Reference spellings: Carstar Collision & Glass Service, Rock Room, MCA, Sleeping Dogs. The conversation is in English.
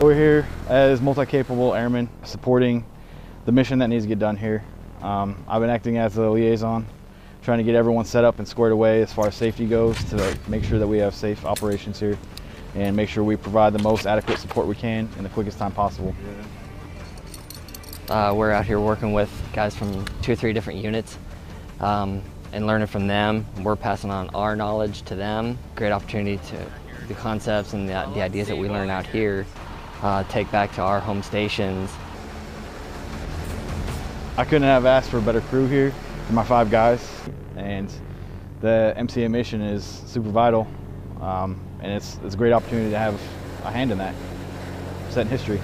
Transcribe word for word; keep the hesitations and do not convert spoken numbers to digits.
We're here as multi-capable airmen supporting the mission that needs to get done here. Um, I've been acting as a liaison, trying to get everyone set up and squared away as far as safety goes to make sure that we have safe operations here and make sure we provide the most adequate support we can in the quickest time possible. Uh, we're out here working with guys from two or three different units um, and learning from them. We're passing on our knowledge to them. Great opportunity to the concepts and the, the ideas that we learn out here uh, take back to our home stations. I couldn't have asked for a better crew here for my five guys, and the M C A mission is super vital, um, and it's, it's a great opportunity to have a hand in that, set in history.